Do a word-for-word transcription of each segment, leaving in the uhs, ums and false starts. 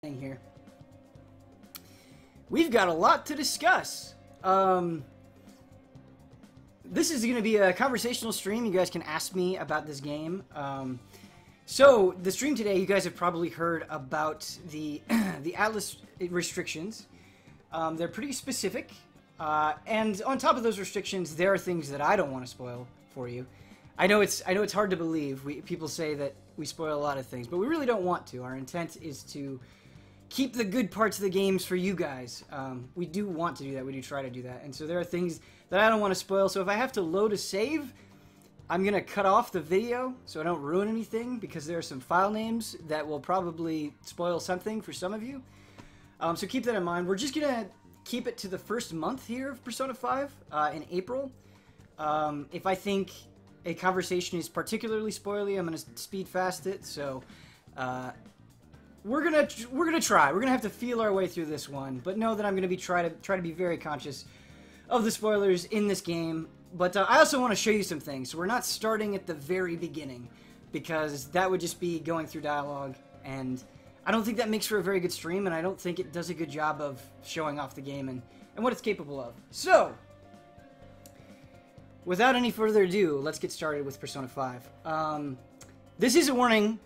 thing here. We've got a lot to discuss. Um, this is going to be a conversational stream. You guys can ask me about this game. Um, so the stream today, you guys have probably heard about the the Atlas restrictions. Um, they're pretty specific. Uh, and on top of those restrictions, there are things that I don't want to spoil for you. I know it's I know it's hard to believe. We, people say that we spoil a lot of things, but we really don't want to. Our intent is to keep the good parts of the games for you guys. Um, we do want to do that. We do try to do that. And so there are things that I don't want to spoil. So if I have to load a save, I'm going to cut off the video so I don't ruin anything, because there are some file names that will probably spoil something for some of you. Um, so keep that in mind. We're just going to keep it to the first month here of Persona five uh, in April. Um, if I think a conversation is particularly spoily, I'm going to speed fast it. So... Uh, We're gonna we're gonna try. We're gonna have to feel our way through this one, but know that I'm gonna be try to try to be very conscious of the spoilers in this game. But uh, I also want to show you some things. So we're not starting at the very beginning, because that would just be going through dialogue, and I don't think that makes for a very good stream. And I don't think it does a good job of showing off the game and and what it's capable of. So, without any further ado, let's get started with Persona five. Um, this is a warning.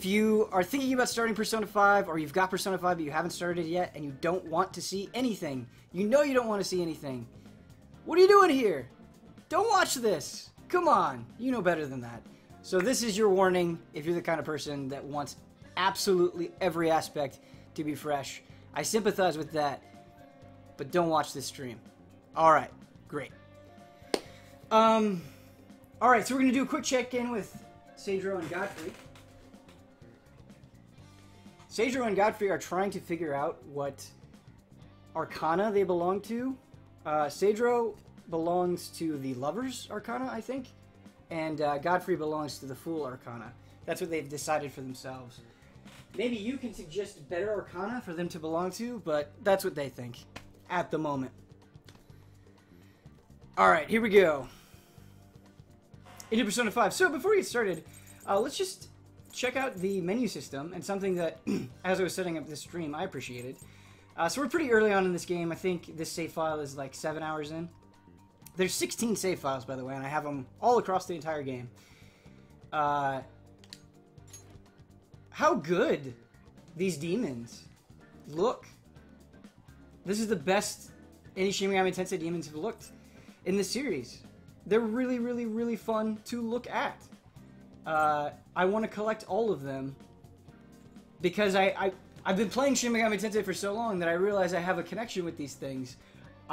If you are thinking about starting Persona five, or you've got Persona five but you haven't started it yet, and you don't want to see anything, you know you don't want to see anything, what are you doing here? Don't watch this! Come on! You know better than that. So this is your warning if you're the kind of person that wants absolutely every aspect to be fresh. I sympathize with that, but don't watch this stream. Alright, great. Um, Alright, so we're going to do a quick check-in with Sojiro and Godfrey. Sojiro and Godfrey are trying to figure out what arcana they belong to. Uh, Sojiro belongs to the Lover's Arcana, I think, and uh, Godfrey belongs to the Fool Arcana. That's what they've decided for themselves. Maybe you can suggest better arcana for them to belong to, but that's what they think at the moment. Alright, here we go. Into Persona five. So, before we get started, uh, let's just... check out the menu system, and something that, as I was setting up this stream, I appreciated. Uh, so we're pretty early on in this game. I think this save file is like seven hours in. There's sixteen save files, by the way, and I have them all across the entire game. Uh, how good these demons look. This is the best any Shin Megami Tensei demons have looked in this series. They're really, really, really fun to look at. Uh, I want to collect all of them, because I, I, I've been playing Shin Megami Tensei for so long that I realize I have a connection with these things.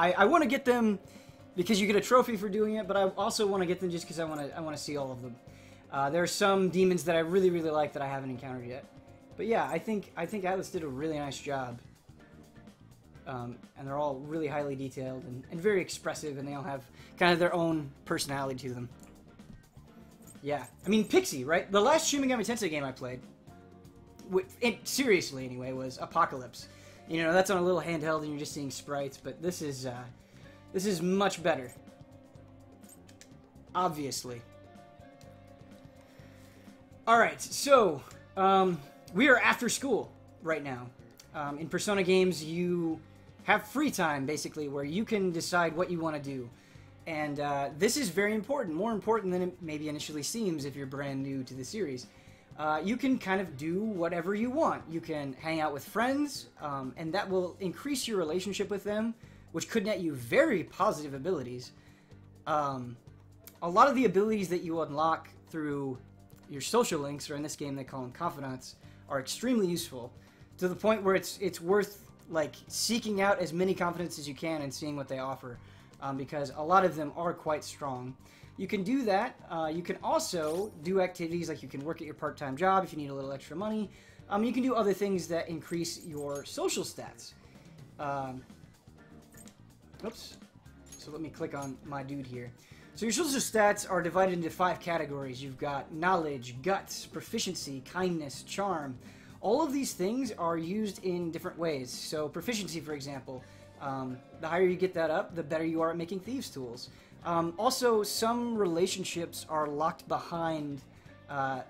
I, I want to get them because you get a trophy for doing it, but I also want to get them just because I want to I want to see all of them. Uh, there are some demons that I really, really like that I haven't encountered yet. But yeah, I think, I think Atlas did a really nice job. Um, and they're all really highly detailed and, and very expressive, and they all have kind of their own personality to them. Yeah, I mean, Pixie, right? The last Shin Megami Tensei game I played, with, it, seriously anyway, was Apocalypse. You know, that's on a little handheld and you're just seeing sprites, but this is, uh, this is much better. Obviously. Alright, so, um, we are after school right now. Um, in Persona games, you have free time, basically, where you can decide what you want to do. And uh, this is very important, more important than it maybe initially seems if you're brand new to the series. Uh, you can kind of do whatever you want. You can hang out with friends, um, and that will increase your relationship with them, which could net you very positive abilities. Um, a lot of the abilities that you unlock through your social links, or in this game they call them confidants, are extremely useful, to the point where it's, it's worth like seeking out as many confidants as you can and seeing what they offer. Um, because a lot of them are quite strong. You can do that. Uh, you can also do activities like you can work at your part-time job if you need a little extra money. Um, you can do other things that increase your social stats. Um, oops. So let me click on my dude here. So your social stats are divided into five categories. You've got knowledge, guts, proficiency, kindness, charm. All of these things are used in different ways. So proficiency, for example... Um, the higher you get that up, the better you are at making thieves' tools. Um, also, some relationships are locked behind uh,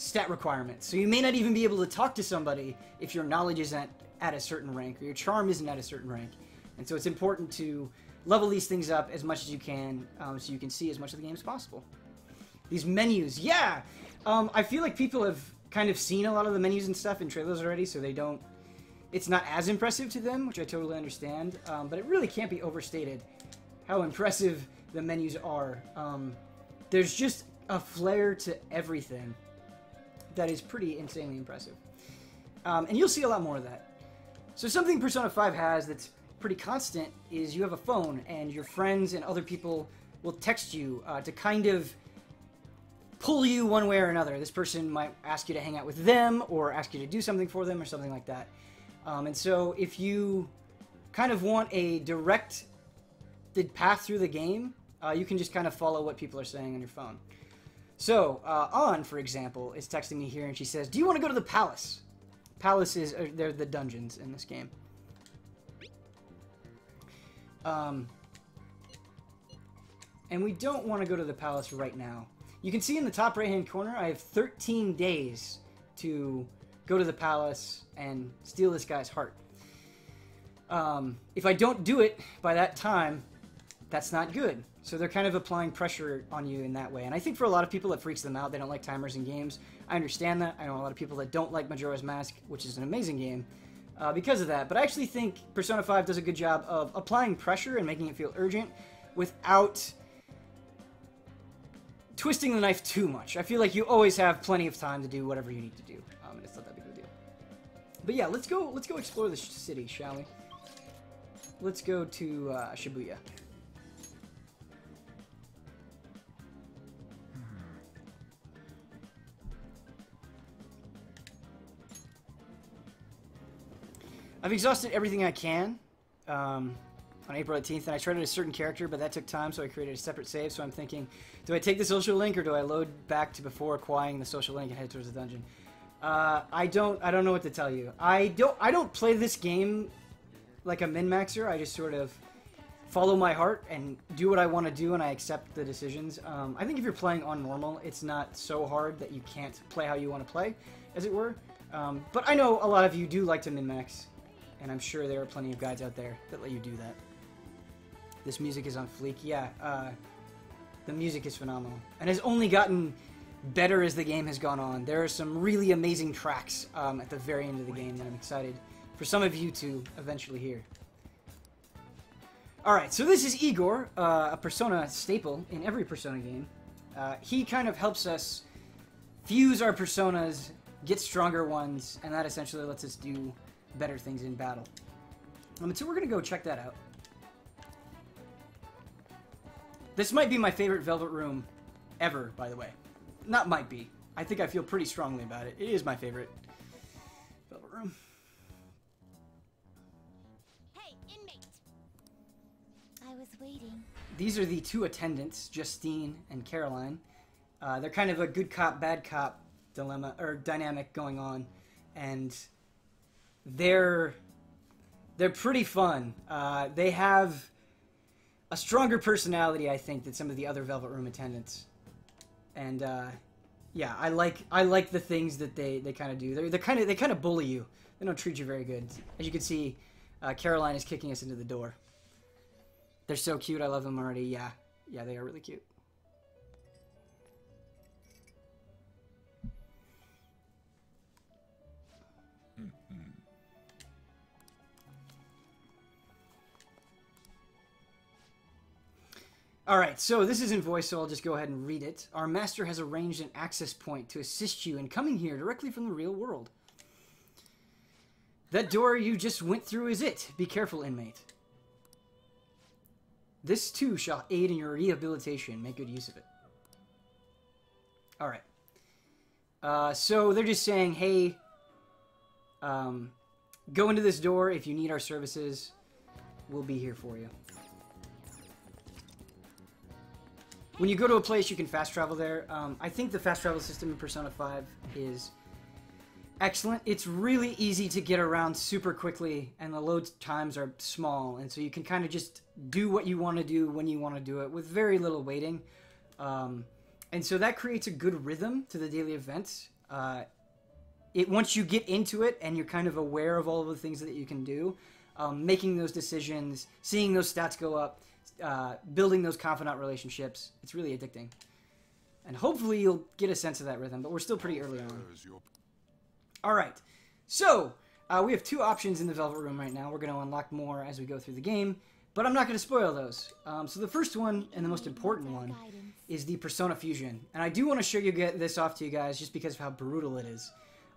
stat requirements. So you may not even be able to talk to somebody if your knowledge isn't at a certain rank or your charm isn't at a certain rank. And so it's important to level these things up as much as you can, um, so you can see as much of the game as possible. These menus, yeah! Um, I feel like people have kind of seen a lot of the menus and stuff in trailers already, so they don't... It's not as impressive to them, which I totally understand, um, but it really can't be overstated how impressive the menus are. Um, there's just a flair to everything that is pretty insanely impressive. Um, and you'll see a lot more of that. So something Persona five has that's pretty constant is you have a phone, and your friends and other people will text you uh, to kind of pull you one way or another. This person might ask you to hang out with them or ask you to do something for them or something like that. Um, and so if you kind of want a direct path through the game, uh, you can just kind of follow what people are saying on your phone. So uh, Ann, for example, is texting me here, and she says, "Do you want to go to the palace?" Palace is, uh, they're the dungeons in this game. Um, and we don't want to go to the palace right now. You can see in the top right-hand corner, I have thirteen days to go to the palace and steal this guy's heart. Um, if I don't do it by that time, that's not good. So they're kind of applying pressure on you in that way. And I think for a lot of people, it freaks them out. They don't like timers in games. I understand that. I know a lot of people that don't like Majora's Mask, which is an amazing game, uh, because of that. But I actually think Persona five does a good job of applying pressure and making it feel urgent without twisting the knife too much. I feel like you always have plenty of time to do whatever you need to do, um, and it's not that big of a deal. But yeah, let's go. Let's go explore the city, shall we? Let's go to uh, Shibuya. I've exhausted everything I can um, on April eighteenth, and I tried a certain character, but that took time, so I created a separate save. So I'm thinking, do I take the social link, or do I load back to before acquiring the social link and head towards the dungeon? Uh, I don't, I don't know what to tell you. I don't, I don't play this game like a min-maxer. I just sort of follow my heart and do what I want to do, and I accept the decisions. Um, I think if you're playing on normal, it's not so hard that you can't play how you want to play, as it were. Um, but I know a lot of you do like to min-max, and I'm sure there are plenty of guides out there that let you do that. This music is on fleek. Yeah, uh, the music is phenomenal, and has only gotten better as the game has gone on. There are some really amazing tracks um, at the very end of the game that I'm excited for some of you to eventually hear. Alright, so this is Igor, uh, a Persona staple in every Persona game. Uh, he kind of helps us fuse our Personas, get stronger ones, and that essentially lets us do better things in battle. Um, so we're going to go check that out. This might be my favorite Velvet Room ever, by the way. Not might be. I think I feel pretty strongly about it. It is my favorite Velvet Room. Hey, inmate. I was waiting. These are the two attendants, Justine and Caroline. Uh, they're kind of a good cop, bad cop dilemma or dynamic going on, and They're they're pretty fun. Uh, they have a stronger personality, I think, than some of the other Velvet Room attendants. And uh, yeah, I like I like the things that they they kind of do. They're they kind of they kind of bully you. They don't treat you very good. As you can see, uh, Caroline is kicking us into the door. They're so cute. I love them already. Yeah, yeah, they are really cute. Alright, so this is in voice, so I'll just go ahead and read it. Our master has arranged an access point to assist you in coming here directly from the real world. That door you just went through is it. Be careful, inmate. This too shall aid in your rehabilitation. Make good use of it. Alright. Uh, so they're just saying, hey, um, go into this door. If you need our services, we'll be here for you. When you go to a place, you can fast travel there. Um, I think the fast travel system in Persona five is excellent. It's really easy to get around super quickly, and the load times are small, and so you can kind of just do what you want to do when you want to do it with very little waiting. Um, and so that creates a good rhythm to the daily events, uh, it once you get into it and you're kind of aware of all of the things that you can do, um, making those decisions, seeing those stats go up, uh, building those confidant relationships, it's really addicting. And hopefully you'll get a sense of that rhythm, but we're still pretty early on. All right, so uh, we have two options in the Velvet Room right now. We're going to unlock more as we go through the game, but I'm not going to spoil those. Um, so the first one, and the most important one, is the Persona Fusion. And I do want to show you get this off to you guys just because of how brutal it is.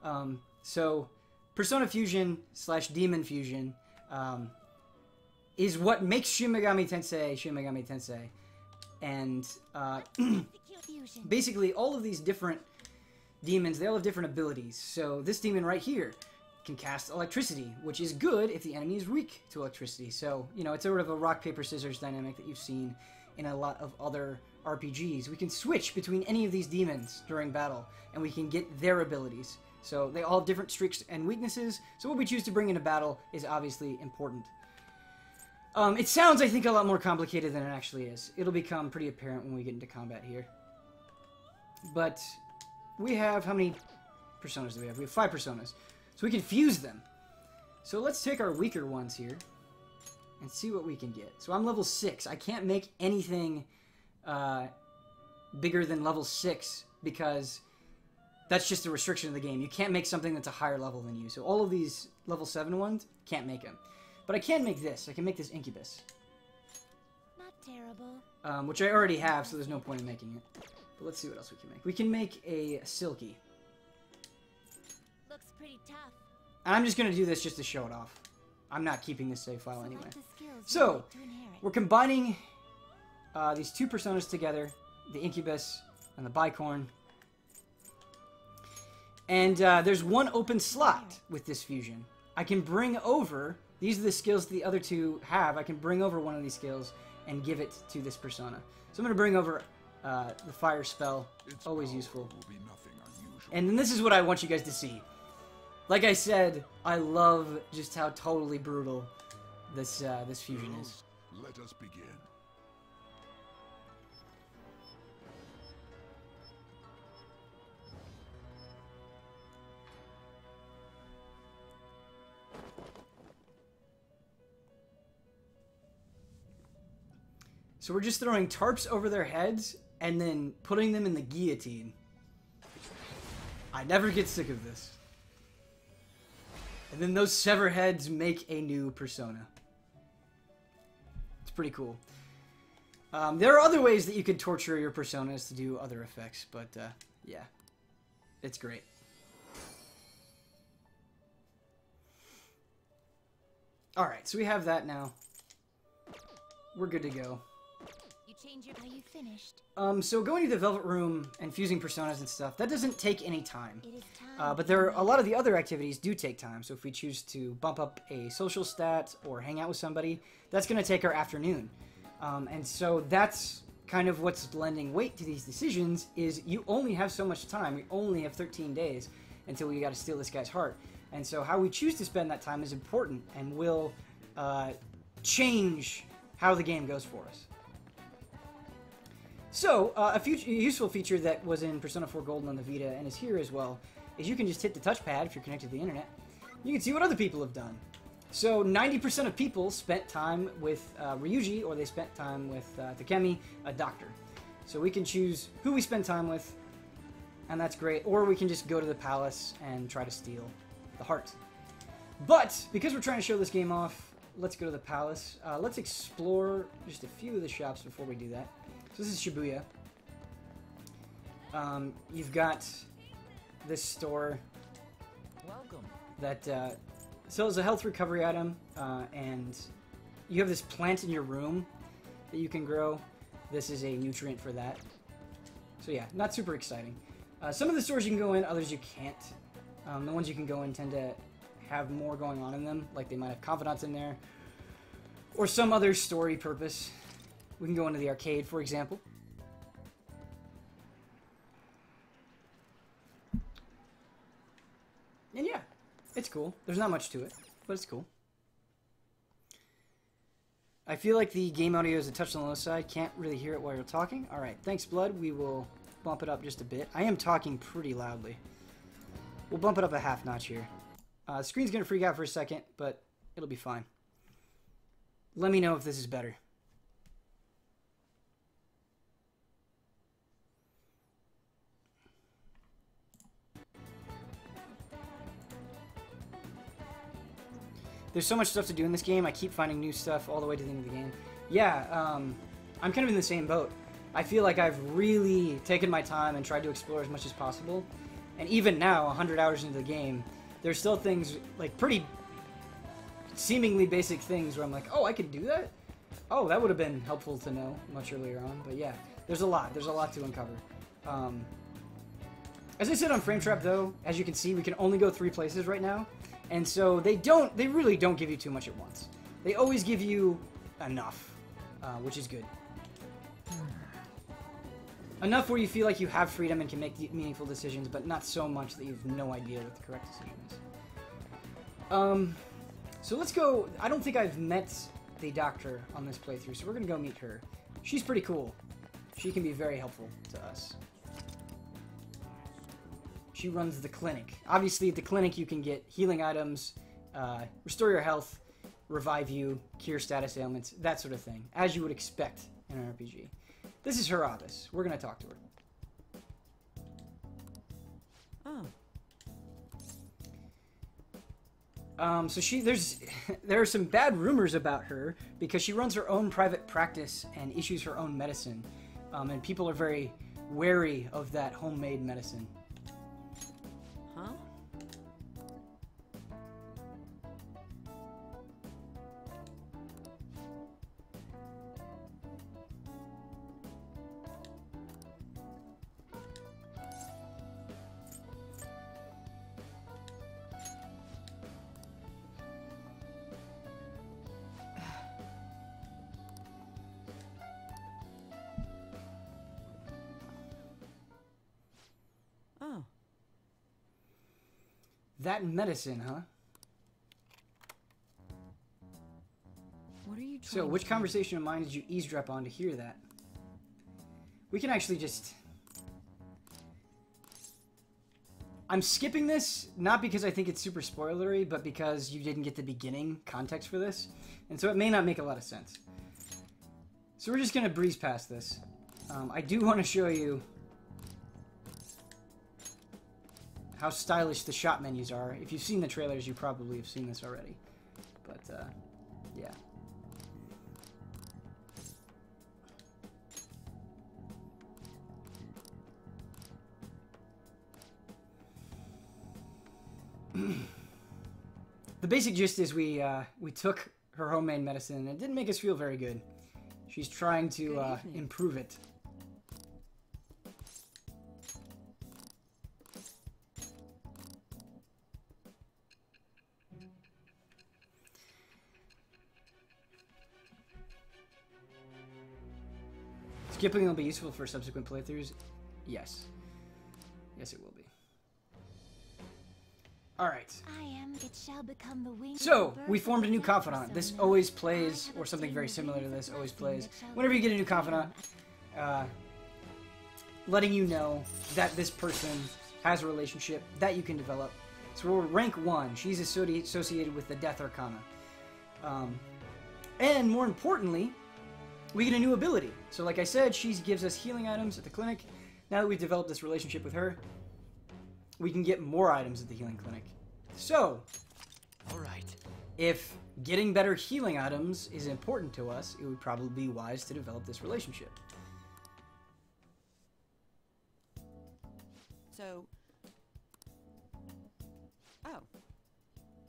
Um, so Persona Fusion slash Demon Fusion um, is what makes Shin Megami Tensei Shin Megami Tensei. And uh, basically all of these different demons, they all have different abilities. So this demon right here can cast electricity, which is good if the enemy is weak to electricity. So, you know, it's sort of a rock, paper, scissors dynamic that you've seen in a lot of other R P Gs. We can switch between any of these demons during battle, and we can get their abilities. So they all have different streaks and weaknesses. So what we choose to bring into battle is obviously important. Um, it sounds, I think, a lot more complicated than it actually is. It'll become pretty apparent when we get into combat here. But we have, how many personas do we have? We have five personas. So we can fuse them. So let's take our weaker ones here and see what we can get. So I'm level six. I can't make anything uh, bigger than level six because that's just a restriction of the game. You can't make something that's a higher level than you. So all of these level seven ones, can't make them. But I can make this. I can make this Incubus. Not terrible. Um, which I already have, so there's no point in making it. But let's see what else we can make. We can make a Silky. Looks pretty tough. And I'm just going to do this just to show it off. I'm not keeping this save file anyway. So, we're combining uh, these two personas together. The Incubus and the Bicorn. And uh, there's one open slot with this fusion. I can bring over... These are the skills the other two have. I can bring over one of these skills and give it to this persona. So I'm going to bring over uh, the fire spell. It's always useful. And then this is what I want you guys to see. Like I said, I love just how totally brutal this uh, this fusion is. Let us begin. So we're just throwing tarps over their heads and then putting them in the guillotine. I never get sick of this. And then those sever heads make a new persona. It's pretty cool. Um, there are other ways that you could torture your personas to do other effects, but uh, yeah, it's great. All right, so we have that now. We're good to go. Are you finished? Um, so going to the Velvet Room and fusing personas and stuff, that doesn't take any time. It is time. Uh, but there are a lot of the other activities do take time. So if we choose to bump up a social stat or hang out with somebody, that's going to take our afternoon. Um, and so that's kind of what's lending weight to these decisions is you only have so much time. We only have thirteen days until we got to steal this guy's heart. And so how we choose to spend that time is important and will uh, change how the game goes for us. So, uh, a future, useful feature that was in Persona four Golden on the Vita, and is here as well, is you can just hit the touchpad if you're connected to the internet. You can see what other people have done. So, ninety percent of people spent time with uh, Ryuji, or they spent time with uh, Takemi, a doctor. So we can choose who we spend time with, and that's great. Or we can just go to the palace and try to steal the heart. But, because we're trying to show this game off, let's go to the palace. Uh, let's explore just a few of the shops before we do that. So this is Shibuya. Um, you've got this store Welcome. that uh, sells a health recovery item, uh, and you have this plant in your room that you can grow. This is a nutrient for that. So yeah, not super exciting. Uh, some of the stores you can go in, others you can't. Um, the ones you can go in tend to have more going on in them, like they might have confidants in there, or some other story purpose. We can go into the arcade, for example. And yeah, it's cool. There's not much to it, but it's cool. I feel like the game audio is a touch on the low side. Can't really hear it while you're talking. All right, thanks, Blood. We will bump it up just a bit. I am talking pretty loudly. We'll bump it up a half notch here. Uh, the screen's going to freak out for a second, but it'll be fine. Let me know if this is better. There's so much stuff to do in this game. I keep finding new stuff all the way to the end of the game. Yeah, um, I'm kind of in the same boat. I feel like I've really taken my time and tried to explore as much as possible. And even now, one hundred hours into the game, there's still things, like, pretty seemingly basic things where I'm like, oh, I could do that? Oh, that would have been helpful to know much earlier on. But yeah, there's a lot. There's a lot to uncover. Um, as I said on Frame Trap, though, as you can see, we can only go three places right now. And so they don't, they really don't give you too much at once. They always give you enough, uh, which is good. Enough where you feel like you have freedom and can make meaningful decisions, but not so much that you have no idea what the correct decision is. Um, so let's go, I don't think I've met the doctor on this playthrough, so we're gonna go meet her. She's pretty cool. She can be very helpful to us. She runs the clinic. Obviously, at the clinic, you can get healing items, uh, restore your health, revive you, cure status ailments, that sort of thing, as you would expect in an R P G. This is her office. We're going to talk to her. Oh. Um, so she, there's, there are some bad rumors about her because she runs her own private practice and issues her own medicine. Um, and people are very wary of that homemade medicine. Huh? That medicine, huh? What are you trying So, which to conversation of mine did you eavesdrop on to hear that? We can actually just... I'm skipping this, not because I think it's super spoilery, but because you didn't get the beginning context for this. And so it may not make a lot of sense. So we're just going to breeze past this. Um, I do want to show you how stylish the shop menus are. If you've seen the trailers, you probably have seen this already. But, uh, yeah. The basic gist is we, uh, we took her homemade medicine, and it didn't make us feel very good. She's trying to, uh, improve it. Skipping will be useful for subsequent playthroughs. Yes. Yes, it will be. Alright. So, we formed a new confidant. This always plays, or something very similar to this always plays. Whenever you get a new confidant, uh, letting you know that this person has a relationship that you can develop. So we're rank one. She's associated with the Death Arcana. Um, and more importantly, we get a new ability. So like I said, she gives us healing items at the clinic. Now that we've developed this relationship with her, we can get more items at the healing clinic. So, all right. If getting better healing items is important to us, it would probably be wise to develop this relationship. So, oh,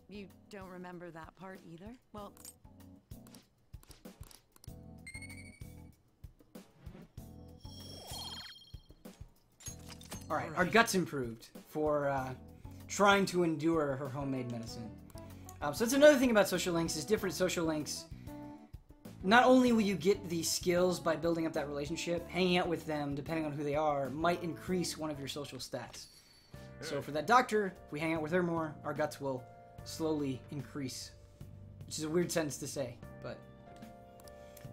you don't remember that part either? Well, Alright, right. Our guts improved for uh, trying to endure her homemade medicine. Uh, so that's another thing about social links, is different social links. Not only will you get the skills by building up that relationship, hanging out with them, depending on who they are, might increase one of your social stats. So for that doctor, if we hang out with her more, our guts will slowly increase. Which is a weird sentence to say, but...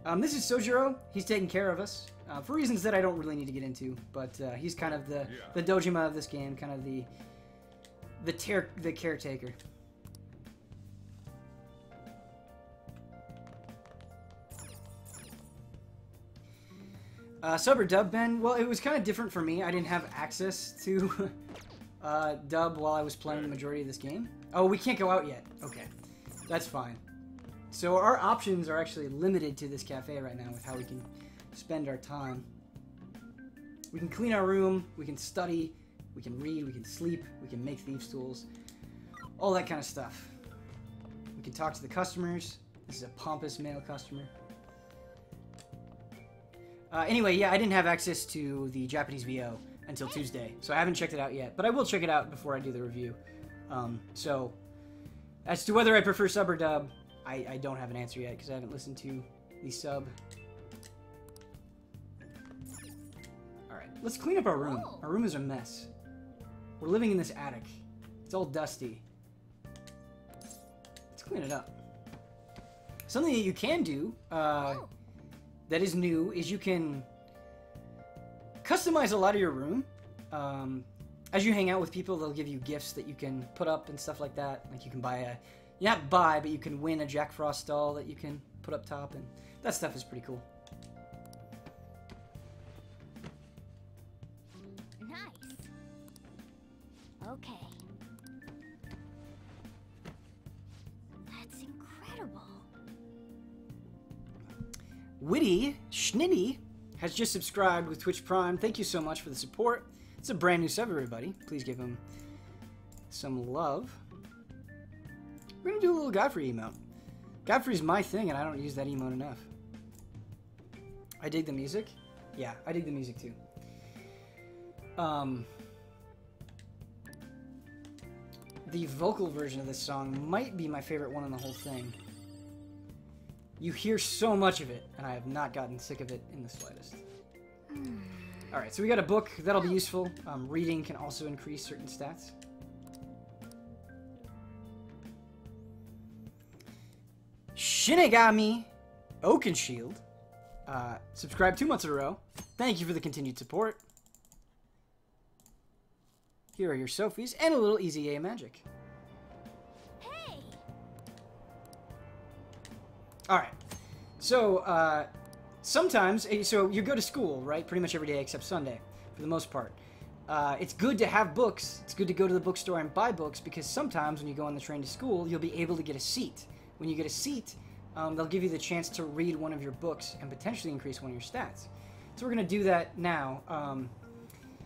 Um, this is Sojiro. He's taking care of us. Uh, for reasons that I don't really need to get into, but uh, he's kind of the, yeah. the Dojima of this game, kind of the The ter the caretaker. Uh, sub or dub, Ben? Well, it was kind of different for me. I didn't have access to uh, dub while I was playing the majority of this game. Oh, we can't go out yet. Okay. That's fine. So our options are actually limited to this cafe right now with how we can spend our time. We can clean our room, we can study, we can read, we can sleep, we can make thieves' tools, all that kind of stuff. We can talk to the customers. This is a pompous male customer. Uh, anyway, yeah, I didn't have access to the Japanese V O until Tuesday, so I haven't checked it out yet, but I will check it out before I do the review. Um, so, as to whether I prefer sub or dub, I, I don't have an answer yet because I haven't listened to the sub. Alright, let's clean up our room. Our room is a mess. We're living in this attic. It's all dusty. Let's clean it up. Something that you can do, uh... that is new, is you can customize a lot of your room. Um, as you hang out with people, they'll give you gifts that you can put up and stuff like that. Like you can buy a, not buy, but you can win a Jack Frost doll that you can put up top, and that stuff is pretty cool. Nice. Okay. That's incredible. Witty Schnitty has just subscribed with Twitch Prime. Thank you so much for the support. It's a brand new sub, everybody. Please give him some love. We're gonna do a little Godfrey emote. Godfrey's my thing, and I don't use that emote enough. I dig the music. Yeah, I dig the music too. Um, the vocal version of this song might be my favorite one in the whole thing. You hear so much of it, and I have not gotten sick of it in the slightest. Alright, so we got a book. That'll be useful. Um, reading can also increase certain stats. Shinigami Oakenshield. Uh, subscribed two months in a row. Thank you for the continued support. Here are your Sophies, and a little Easy A magic. Alright, so, uh, sometimes, so you go to school, right, pretty much every day except Sunday, for the most part. Uh, it's good to have books, it's good to go to the bookstore and buy books, because sometimes when you go on the train to school, you'll be able to get a seat. When you get a seat, um, they'll give you the chance to read one of your books and potentially increase one of your stats. So we're going to do that now. Um,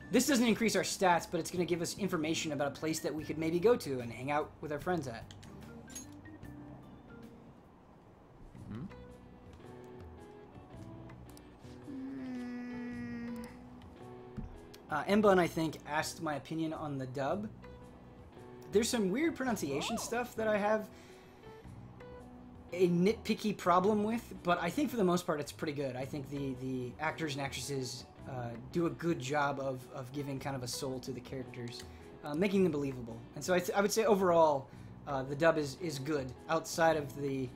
this doesn't increase our stats, but it's going to give us information about a place that we could maybe go to and hang out with our friends at. Uh, Emban, I think, asked my opinion on the dub. There's some weird pronunciation stuff that I have a nitpicky problem with, but I think for the most part it's pretty good. I think the, the actors and actresses uh, do a good job of, of giving kind of a soul to the characters, uh, making them believable. And so I, th I would say overall uh, the dub is, is good outside of the...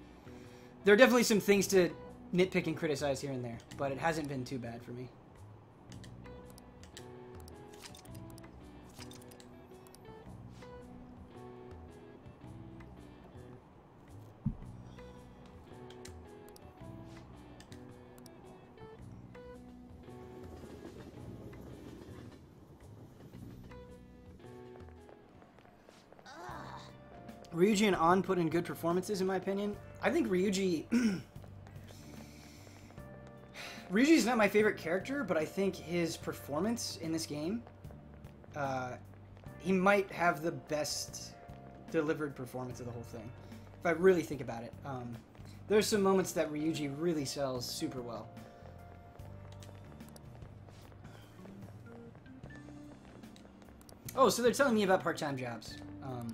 There are definitely some things to nitpick and criticize here and there, but it hasn't been too bad for me. Ryuji and Ann put in good performances, in my opinion. I think Ryuji... Ryuji's not my favorite character, but I think his performance in this game... Uh, he might have the best delivered performance of the whole thing, if I really think about it. Um, there's some moments that Ryuji really sells super well. Oh, so they're telling me about part-time jobs. Um...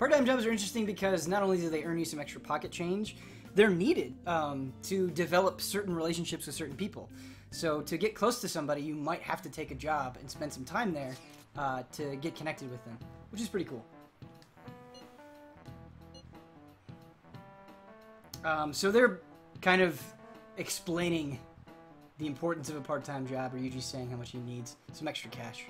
Part-time jobs are interesting because not only do they earn you some extra pocket change, they're needed um, to develop certain relationships with certain people. So to get close to somebody, you might have to take a job and spend some time there uh, to get connected with them, which is pretty cool. Um, so they're kind of explaining the importance of a part-time job, or Yuji's saying how much he needs some extra cash.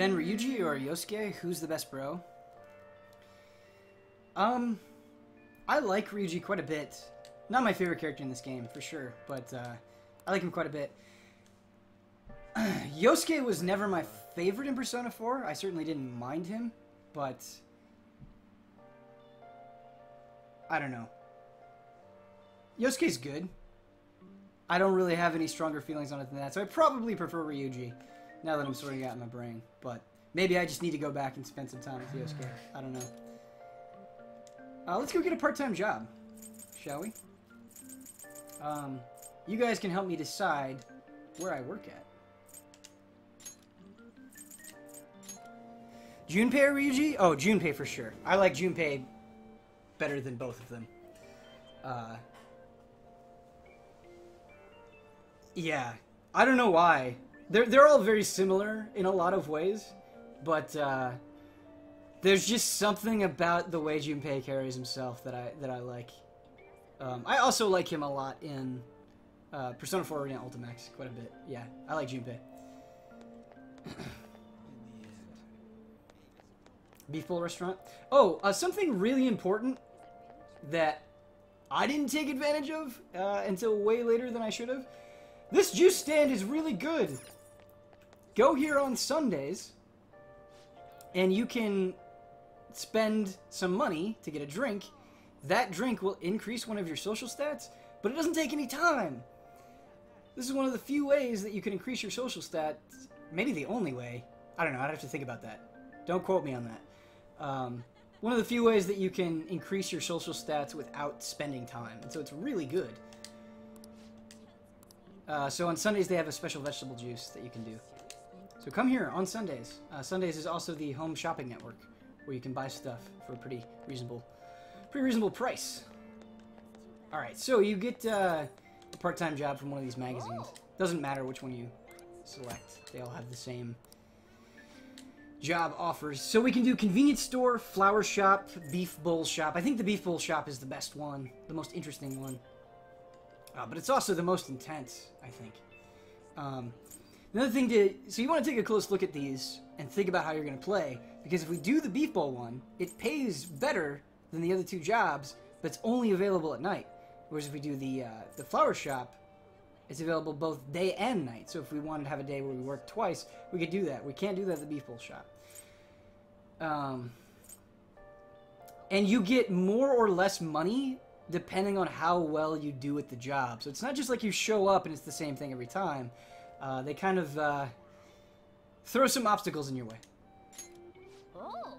Ben, Ryuji, or Yosuke? Who's the best bro? Um, I like Ryuji quite a bit. Not my favorite character in this game, for sure, but uh, I like him quite a bit. Yosuke was never my favorite in Persona four. I certainly didn't mind him, but I don't know. Yosuke's good. I don't really have any stronger feelings on it than that, so I probably prefer Ryuji, now that I'm sorting out in my brain. But maybe I just need to go back and spend some time with Yosuke. I don't know. Uh, let's go get a part-time job, shall we? Um, you guys can help me decide where I work at. Junpei or Ryuji? Oh, Junpei for sure. I like Junpei better than both of them. Uh, yeah, I don't know why. They're, they're all very similar in a lot of ways, but uh, there's just something about the way Junpei carries himself that I, that I like. Um, I also like him a lot in uh, Persona four Arena Ultimax, quite a bit. Yeah, I like Junpei. Beefbowl restaurant. Oh, uh, something really important that I didn't take advantage of uh, until way later than I should have. This juice stand is really good. Go here on Sundays, and you can spend some money to get a drink. That drink will increase one of your social stats, but it doesn't take any time. This is one of the few ways that you can increase your social stats. Maybe the only way. I don't know. I'd have to think about that. Don't quote me on that. Um, one of the few ways that you can increase your social stats without spending time. And so it's really good. Uh, so on Sundays, they have a special vegetable juice that you can do. So come here on Sundays. Uh, Sundays is also the home shopping network where you can buy stuff for a pretty reasonable pretty reasonable price. All right, so you get uh, a part-time job from one of these magazines. Doesn't matter which one you select. They all have the same job offers. So we can do convenience store, flower shop, beef bowl shop. I think the beef bowl shop is the best one, the most interesting one. Uh, but it's also the most intense, I think. Um, another thing to... So you want to take a close look at these and think about how you're going to play. Because if we do the beef bowl one, it pays better than the other two jobs, but it's only available at night. Whereas if we do the, uh, the flower shop, it's available both day and night. So if we wanted to have a day where we work twice, we could do that. We can't do that at the beef bowl shop. Um, and you get more or less money depending on how well you do at the job. So it's not just like you show up and it's the same thing every time. Uh, they kind of uh, throw some obstacles in your way. Oh.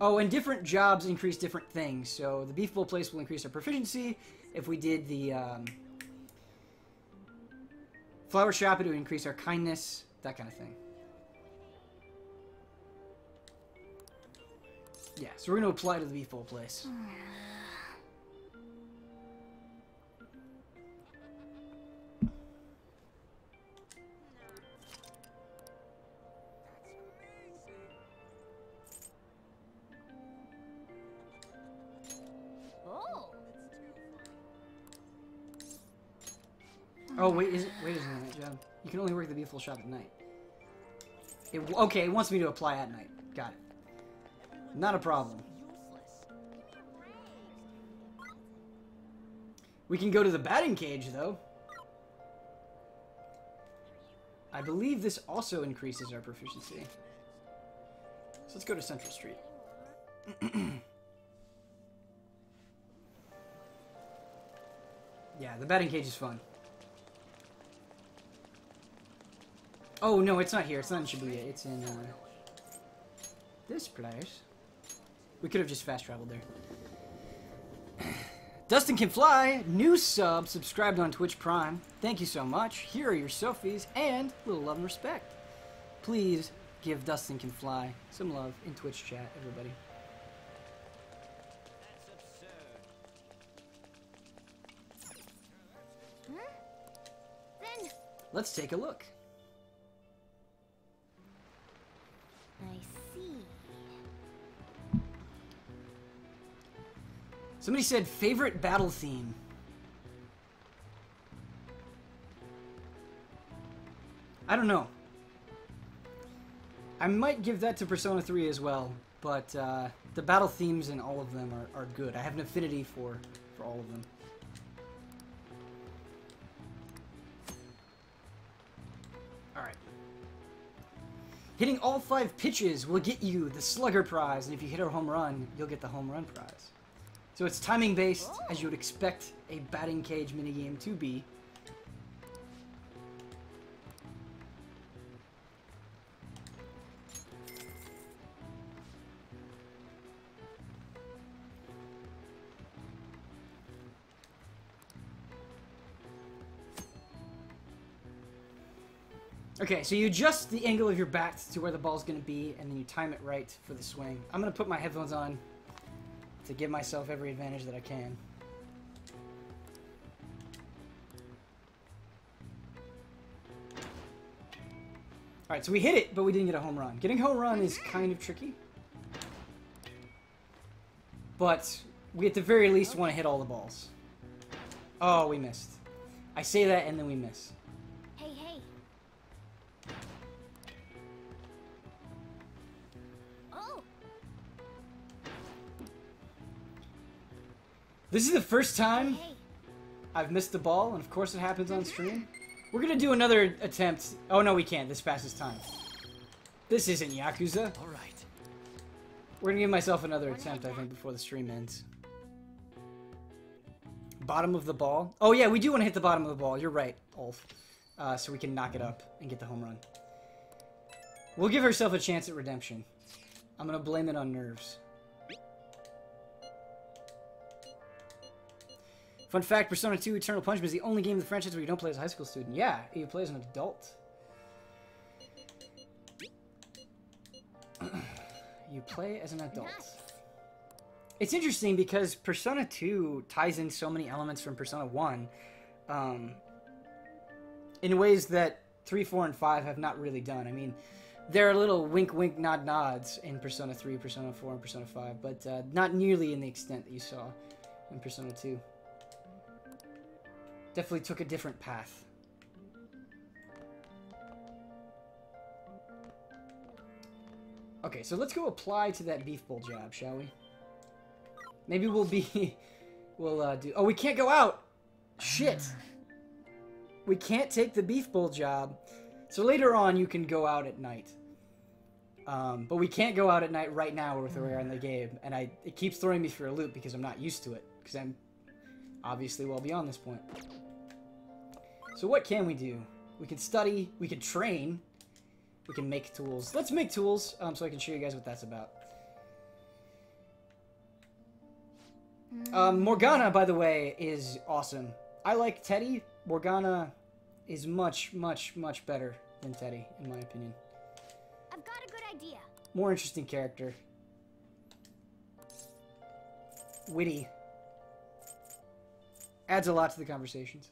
oh, and different jobs increase different things. So the beef bowl place will increase our proficiency. If we did the um, flower shop, it would increase our kindness, that kind of thing. Yeah, so we're going to apply to the beef bowl place. Oh, wait, is it, wait, is it a night job? You can only work the beautiful shop at night. It, okay, it wants me to apply at night. Got it. Not a problem. We can go to the batting cage, though. I believe this also increases our proficiency. So let's go to Central Street. Yeah, the batting cage is fun. Oh, no, it's not here. It's not in Shibuya. It's in uh, this place. We could have just fast-traveled there. Dustin Can Fly, new sub, subscribed on Twitch Prime. Thank you so much. Here are your selfies and a little love and respect. Please give Dustin Can Fly some love in Twitch chat, everybody. That's absurd. Huh? Then let's take a look. I see. Somebody said favorite battle theme. I don't know. I might give that to Persona three as well, but uh, the battle themes in all of them are, are good. I have an affinity for, for all of them. Alright. Hitting all five pitches will get you the Slugger Prize, and if you hit a home run, you'll get the Home Run Prize. So it's timing-based, as you would expect a batting cage minigame to be. Okay, so you adjust the angle of your bat to where the ball's going to be, and then you time it right for the swing. I'm going to put my headphones on to give myself every advantage that I can. Alright, so we hit it, but we didn't get a home run. Getting a home run is kind of tricky. But we at the very least want to hit all the balls. Oh, we missed. I say that and then we miss. This is the first time I've missed the ball, and of course it happens on stream. We're gonna do another attempt. Oh no, we can't. This passes time. This isn't Yakuza. All right. We're gonna give myself another attempt, I think, before the stream ends. Bottom of the ball. Oh yeah, we do want to hit the bottom of the ball. You're right, Ulf. Uh, so we can knock it up and get the home run. We'll give herself a chance at redemption. I'm gonna blame it on nerves. Fun fact, Persona two Eternal Punishment is the only game in the franchise where you don't play as a high school student. Yeah, you play as an adult. You play as an adult. It's interesting because Persona two ties in so many elements from Persona one um, in ways that three, four, and five have not really done. I mean, there are little wink-wink nod-nods in Persona three, Persona four, and Persona five, but uh, not nearly in the extent that you saw in Persona two. Definitely took a different path. Okay, so let's go apply to that beef bowl job, shall we? Maybe we'll be... we'll uh, do... Oh, we can't go out! Shit! We can't take the beef bowl job. So later on, you can go out at night. Um, but we can't go out at night right now with where we're in the game. And I it keeps throwing me for a loop because I'm not used to it. Because I'm obviously well beyond this point. So what can we do? We can study, we can train, we can make tools. Let's make tools um, so I can show you guys what that's about. Um, Morgana, by the way, is awesome. I like Teddy. Morgana is much, much, much better than Teddy, in my opinion. I've got a good idea. More interesting character. Witty. Adds a lot to the conversations.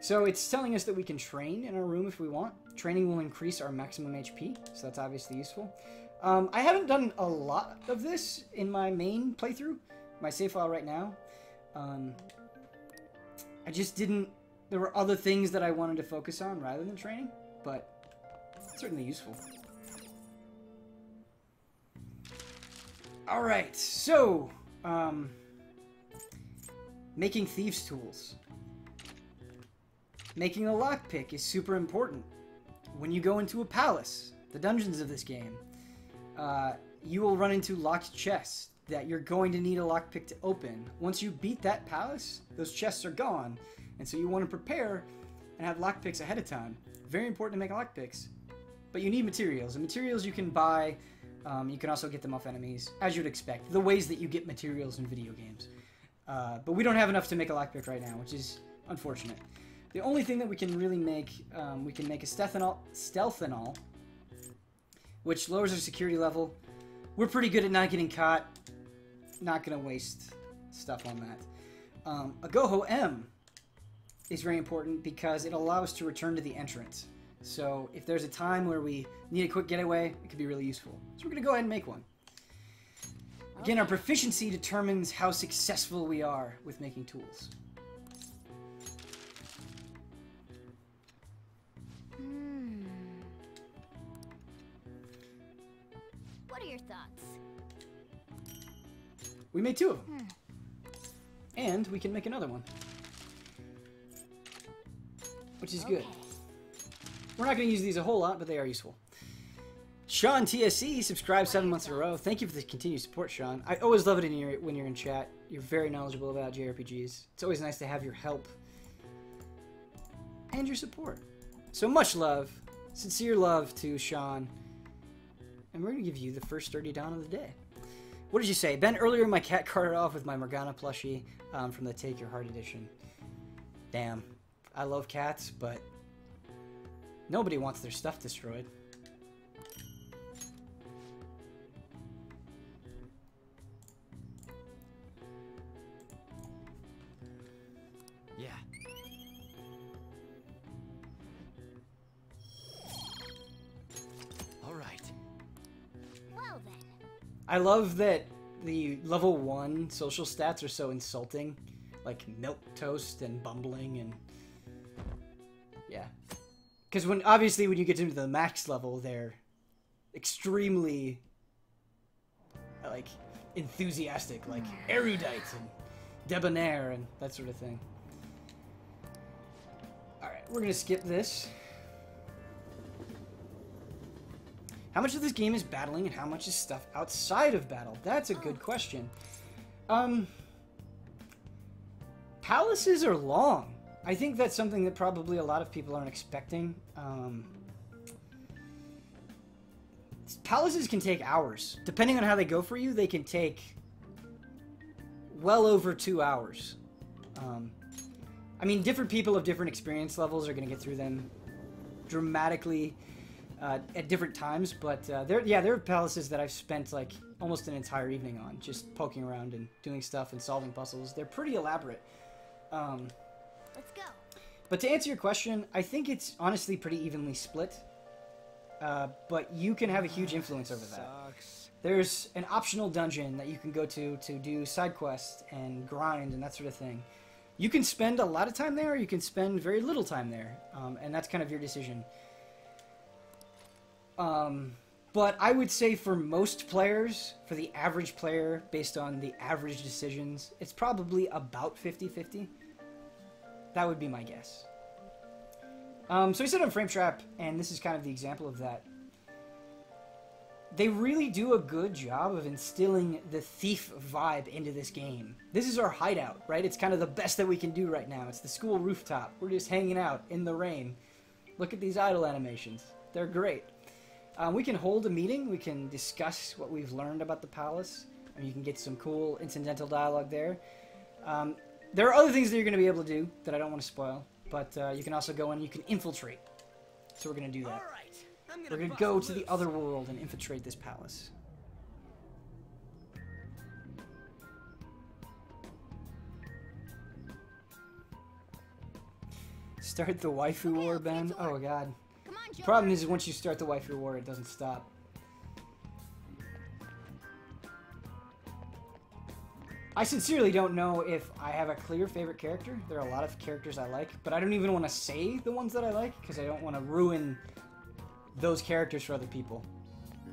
So it's telling us that we can train in our room if we want. Training will increase our maximum H P, so that's obviously useful. Um, I haven't done a lot of this in my main playthrough, my save file right now. Um, I just didn't... There were other things that I wanted to focus on rather than training, but it's certainly useful. Alright, so... Um, making thieves' tools. Making a lockpick is super important. When you go into a palace, the dungeons of this game, uh, you will run into locked chests that you're going to need a lockpick to open. Once you beat that palace, those chests are gone, and so you want to prepare and have lockpicks ahead of time. Very important to make lockpicks, but you need materials, and materials you can buy. Um, you can also get them off enemies, as you'd expect. The ways that you get materials in video games. Uh, but we don't have enough to make a lockpick right now, which is unfortunate. The only thing that we can really make, um, we can make a Stealthanol, Stealthanol, which lowers our security level. We're pretty good at not getting caught. Not going to waste stuff on that. Um, a Goho M is very important because it allows us to return to the entrance. So if there's a time where we need a quick getaway, it could be really useful. So we're going to go ahead and make one. Again, our proficiency determines how successful we are with making tools. What are your thoughts? We made two of them. Hmm. And we can make another one. Which is okay. Good. We're not going to use these a whole lot, but they are useful. Sean T S C subscribed seven months in a row. Thank you for the continued support, Sean. I always love it in your, when you're in chat. You're very knowledgeable about J R P Gs. It's always nice to have your help and your support. So much love. Sincere love to Sean. And we're going to give you the first Sturdy Dawn of the day. What did you say? Ben, earlier my cat carted off with my Morgana plushie um, from the Take Your Heart edition. Damn. I love cats, but nobody wants their stuff destroyed. Yeah. All right. Well then. I love that the level one social stats are so insulting, like milk toast and bumbling and yeah. Because when obviously when you get into the max level, they're extremely like enthusiastic, like erudite and debonair and that sort of thing. All right, we're gonna skip this. How much of this game is battling, and how much is stuff outside of battle? That's a good question. Um, palaces are long. I think that's something that probably a lot of people aren't expecting. Um, palaces can take hours. Depending on how they go for you, they can take well over two hours. Um, I mean, different people of different experience levels are going to get through them dramatically uh, at different times. But uh, there, yeah, there are palaces that I've spent like almost an entire evening on, just poking around and doing stuff and solving puzzles. They're pretty elaborate. Um, Let's go. But to answer your question, I think it's honestly pretty evenly split. Uh, but you can have a huge influence over that. There's an optional dungeon that you can go to to do side quests and grind and that sort of thing. You can spend a lot of time there, or you can spend very little time there. Um, and that's kind of your decision. Um, but I would say for most players, for the average player, based on the average decisions, it's probably about fifty fifty. That would be my guess. Um, so we set up Frametrap, and this is kind of the example of that. They really do a good job of instilling the thief vibe into this game. This is our hideout, right? It's kind of the best that we can do right now. It's the school rooftop. We're just hanging out in the rain. Look at these idle animations. They're great. Um, we can hold a meeting. We can discuss what we've learned about the palace. And you can get some cool incidental dialogue there. Um... There are other things that you're going to be able to do that I don't want to spoil, but uh, you can also go in and you can infiltrate. So we're going to do that. Right. I'm gonna we're going to go to the other world and infiltrate this palace. Start the waifu war, Ben? Oh, God. Come on, the problem is once you start the waifu war, it doesn't stop. I sincerely don't know if I have a clear favorite character. There are a lot of characters I like, but I don't even want to say the ones that I like because I don't want to ruin those characters for other people.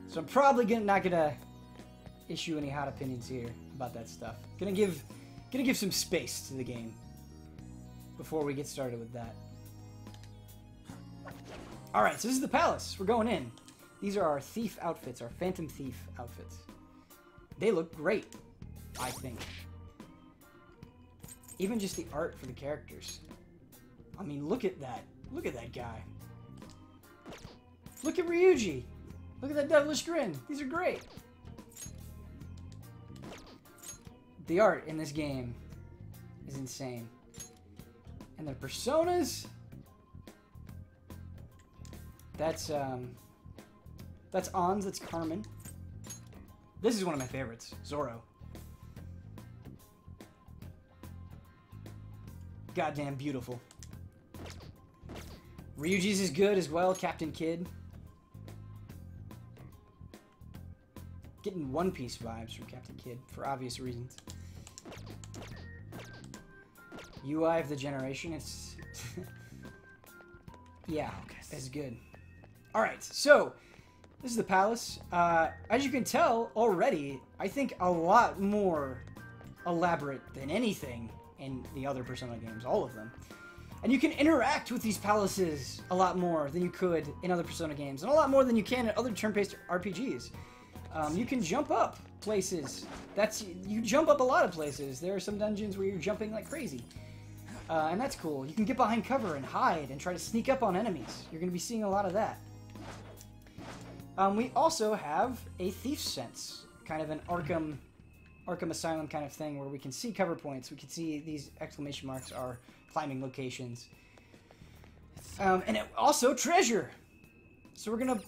So I'm probably gonna, not going to issue any hot opinions here about that stuff. Gonna give, gonna give some space to the game before we get started with that. All right, so this is the palace. We're going in. These are our thief outfits, our Phantom Thief outfits. They look great. I think. Even just the art for the characters. I mean, look at that. Look at that guy. Look at Ryuji. Look at that devilish grin. These are great. The art in this game is insane. And their personas? That's, um... That's Anz. That's Carmen. This is one of my favorites. Zoro. Goddamn beautiful. Ryuji's is good as well, Captain Kidd. Getting One Piece vibes from Captain Kidd, for obvious reasons. U I of the generation, it's... yeah, it's good. Alright, so This is the palace. Uh, as you can tell already, I think a lot more elaborate than anything in the other Persona games, all of them. And you can interact with these palaces a lot more than you could in other Persona games, and a lot more than you can in other turn-based R P Gs. Um, you can jump up places. That's you jump up a lot of places. There are some dungeons where you're jumping like crazy. Uh, and that's cool. You can get behind cover and hide and try to sneak up on enemies. You're going to be seeing a lot of that. Um, we also have a Thief's Sense, kind of an Arkham, Arkham Asylum kind of thing where we can see cover points. We can see these exclamation marks are climbing locations. Um, and it, also treasure! So we're going to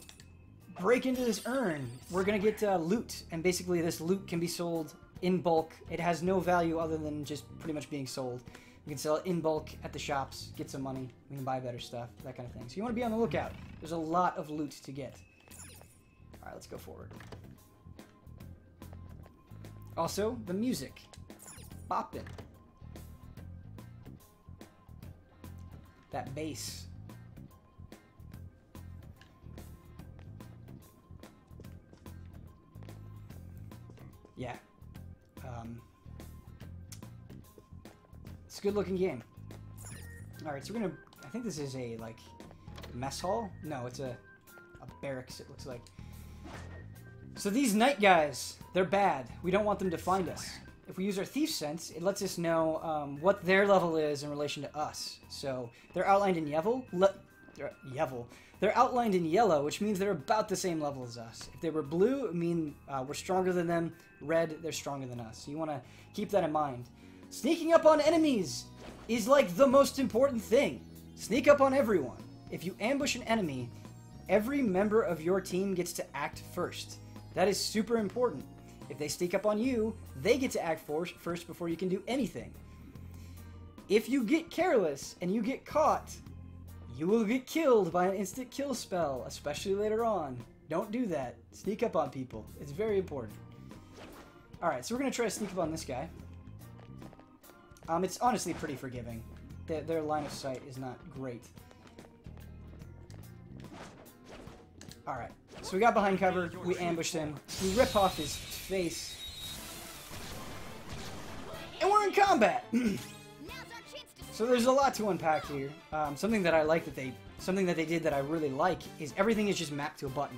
break into this urn. We're going to get uh, loot, and basically this loot can be sold in bulk. It has no value other than just pretty much being sold. You can sell it in bulk at the shops, get some money, we can buy better stuff, that kind of thing. So you want to be on the lookout. There's a lot of loot to get. Alright, let's go forward. Also, the music. Boppin'. That bass. Yeah. Um... It's a good-looking game. Alright, so we're gonna... I think this is a, like, mess hall? No, it's a, a barracks, it looks like. So these night guys, they're bad. We don't want them to find us. If we use our thief sense, it lets us know um, what their level is in relation to us. So they're outlined in Yevel. Le they're, Yevel. They're outlined in yellow, which means they're about the same level as us. If they were blue, it means uh, we're stronger than them. Red, they're stronger than us. So you want to keep that in mind. Sneaking up on enemies is like the most important thing. Sneak up on everyone. If you ambush an enemy, every member of your team gets to act first. That is super important. If they sneak up on you, they get to act first before you can do anything. If you get careless and you get caught, you will get killed by an instant kill spell, especially later on. Don't do that. Sneak up on people. It's very important. Alright, so we're going to try to sneak up on this guy. Um, it's honestly pretty forgiving. Their, their line of sight is not great. Alright, so we got behind cover, we ambushed him, we rip off his face, and we're in combat! So there's a lot to unpack here. Um, something that I like that they, something that they did that I really like is everything is just mapped to a button.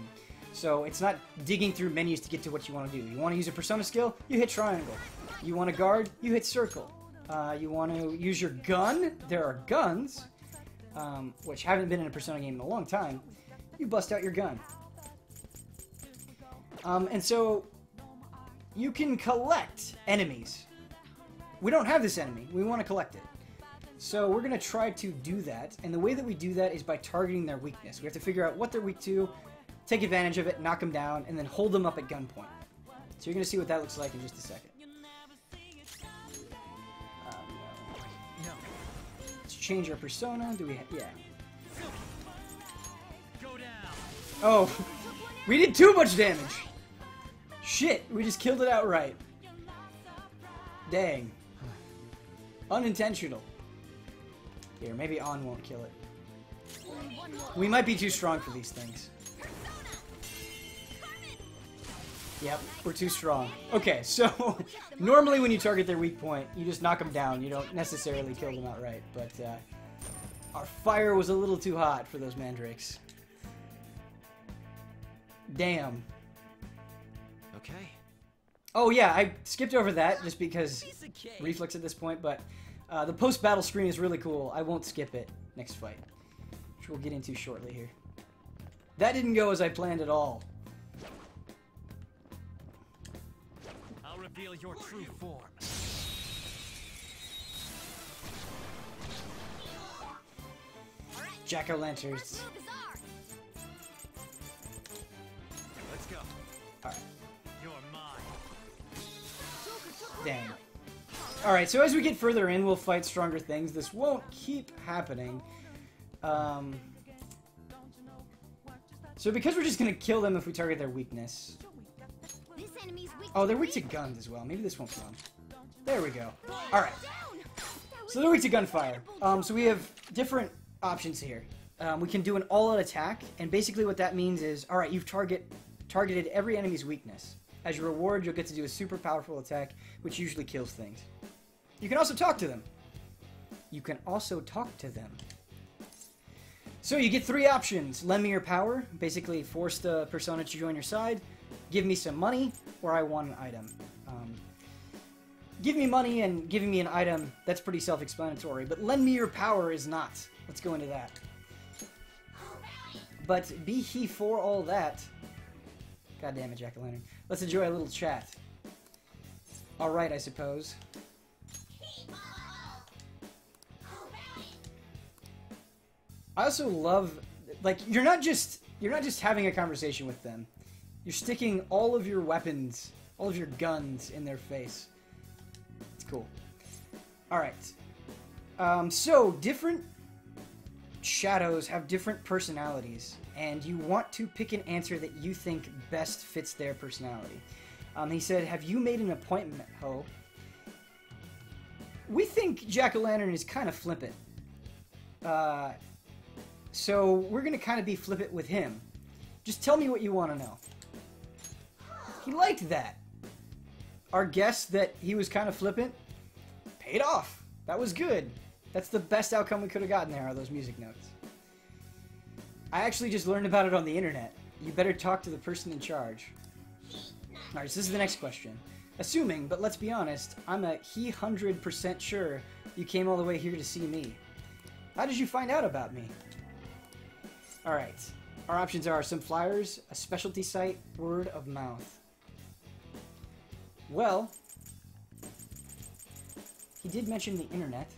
So it's not digging through menus to get to what you want to do. You want to use a Persona skill? You hit triangle. You want to guard? You hit circle. Uh, you want to use your gun? There are guns, um, which haven't been in a Persona game in a long time. You bust out your gun. Um, and so, you can collect enemies. We don't have this enemy. We want to collect it. So we're going to try to do that. And the way that we do that is by targeting their weakness. We have to figure out what they're weak to, take advantage of it, knock them down, and then hold them up at gunpoint. So you're going to see what that looks like in just a second. Change our persona. Do we ha yeah. Oh, we did too much damage. Shit, we just killed it outright. Dang. Unintentional. Here, maybe Ann won't kill it. We might be too strong for these things. Yep, we're too strong. Okay, so normally when you target their weak point, you just knock them down. You don't necessarily kill them outright, but uh, our fire was a little too hot for those mandrakes. Damn. Okay. Oh yeah, I skipped over that just because reflex at this point, but uh, the post-battle screen is really cool. I won't skip it next fight, which we'll get into shortly here. That didn't go as I planned at all. Reveal your true form. Jack-o'-lanterns. Let's go. All right. You're mine. Dang. All right. So as we get further in, we'll fight stronger things. This won't keep happening. Um. So because we're just gonna kill them if we target their weakness. Oh, they're weak to guns as well. Maybe this won't kill them. There we go. Alright. So they're weak to gunfire. Um, so we have different options here. Um, we can do an all-out attack, and basically what that means is, all right, you've target targeted every enemy's weakness. As your reward, you'll get to do a super powerful attack, which usually kills things. You can also talk to them. You can also talk to them. So you get three options. Lend me your power, basically force the persona to join your side. Give me some money, or I want an item. Um, give me money and giving me an item, that's pretty self-explanatory, but lend me your power is not. Let's go into that. But be he for all that. God damn it, Jack-o'-lantern. Let's enjoy a little chat. Alright, I suppose. I also love, like, you're not just you're not just having a conversation with them. You're sticking all of your weapons, all of your guns in their face. It's cool. Alright. Um, so, different shadows have different personalities, and you want to pick an answer that you think best fits their personality. Um, he said, have you made an appointment, ho? We think Jack-o'-lantern is kind of flippant. Uh, so, we're going to kind of be flippant with him. Just tell me what you want to know. He liked that. Our guess that he was kind of flippant paid off. That was good. That's the best outcome we could have gotten there, are those music notes. I actually just learned about it on the internet. You better talk to the person in charge. Alright, so this is the next question. Assuming, but let's be honest, I'm a he hundred percent sure you came all the way here to see me. How did you find out about me? Alright. Our options are some flyers, a specialty site, word of mouth. Well, he did mention the internet.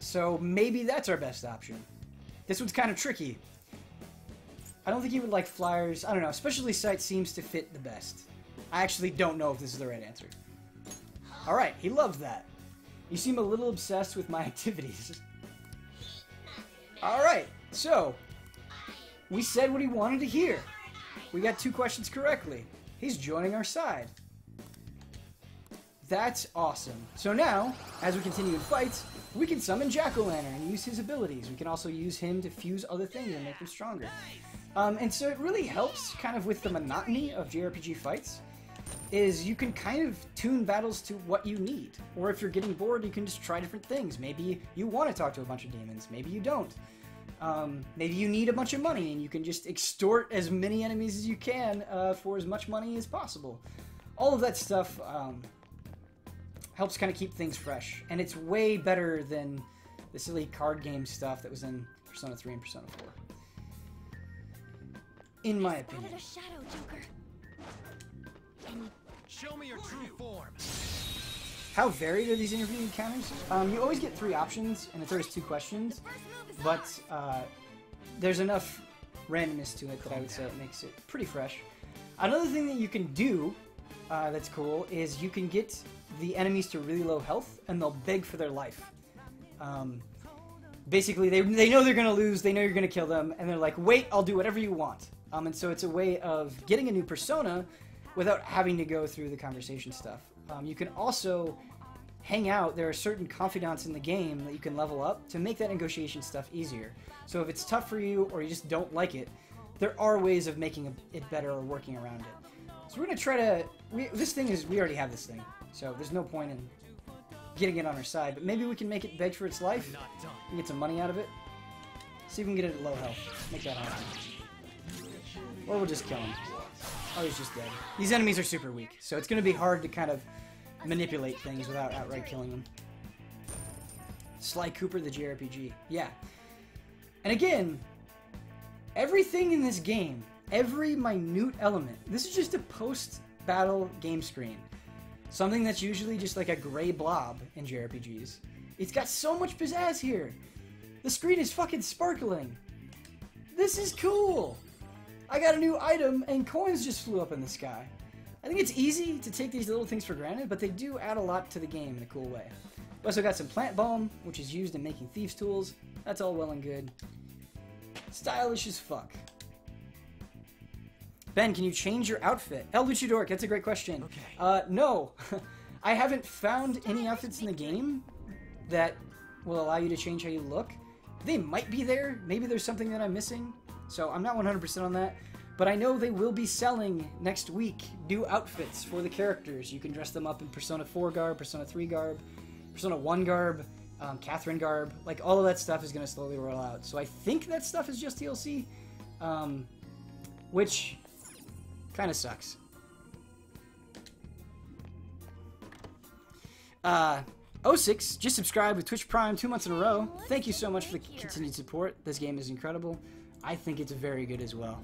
So maybe that's our best option. This one's kind of tricky. I don't think he would like flyers. I don't know. Specialty site seems to fit the best. I actually don't know if this is the right answer. Alright, he loved that. You seem a little obsessed with my activities. Alright, so, we said what he wanted to hear. We got two questions correctly. He's joining our side. That's awesome. So now, as we continue in fights, we can summon Jack-o'-lantern and use his abilities. We can also use him to fuse other things and make them stronger. Um, and so it really helps kind of with the monotony of J R P G fights, is you can kind of tune battles to what you need. Or if you're getting bored, you can just try different things. Maybe you want to talk to a bunch of demons, maybe you don't. Um, maybe you need a bunch of money and you can just extort as many enemies as you can uh, for as much money as possible. All of that stuff um, helps kind of keep things fresh, and it's way better than the silly card game stuff that was in Persona three and Persona four. In my opinion. Show me your true form. How varied are these interview encounters? Um, you always get three options, and it's always two questions. But uh, there's enough randomness to it that I would say it makes it pretty fresh. Another thing that you can do uh, that's cool is you can get the enemies to really low health and they'll beg for their life. Um, basically, they, they know they're going to lose, they know you're going to kill them, and they're like, wait, I'll do whatever you want. Um, and so it's a way of getting a new persona without having to go through the conversation stuff. Um, you can also hang out. There are certain confidants in the game that you can level up to make that negotiation stuff easier. So if it's tough for you or you just don't like it, there are ways of making it better or working around it. So we're going to try to... We, this thing is... We already have this thing, so there's no point in getting it on our side. But maybe we can make it beg for its life and get some money out of it. See if we can get it at low health. Make that happen. Or we'll just kill him. Oh, he's just dead. These enemies are super weak, so it's going to be hard to kind of manipulate things without outright killing them. Sly Cooper, the J R P G. Yeah. And again, everything in this game, every minute element, this is just a post-battle game screen. Something that's usually just like a gray blob in J R P Gs. It's got so much pizzazz here. The screen is fucking sparkling. This is cool. I got a new item and coins just flew up in the sky. I think it's easy to take these little things for granted, but they do add a lot to the game in a cool way. We also got some plant balm, which is used in making thieves' tools. That's all well and good. Stylish as fuck. Ben, can you change your outfit? El Luchador, that's a great question. Okay. Uh, no. I haven't found any outfits in the game that will allow you to change how you look. They might be there. Maybe there's something that I'm missing. So I'm not one hundred percent on that. But I know they will be selling next week new outfits for the characters. You can dress them up in Persona four garb, Persona three garb, Persona one garb, um, Catherine garb. Like, all of that stuff is going to slowly roll out. So I think that stuff is just D L C, um, which kind of sucks. Uh, oh six just subscribed with Twitch Prime two months in a row. Thank you so much for the continued support. This game is incredible. I think it's very good as well.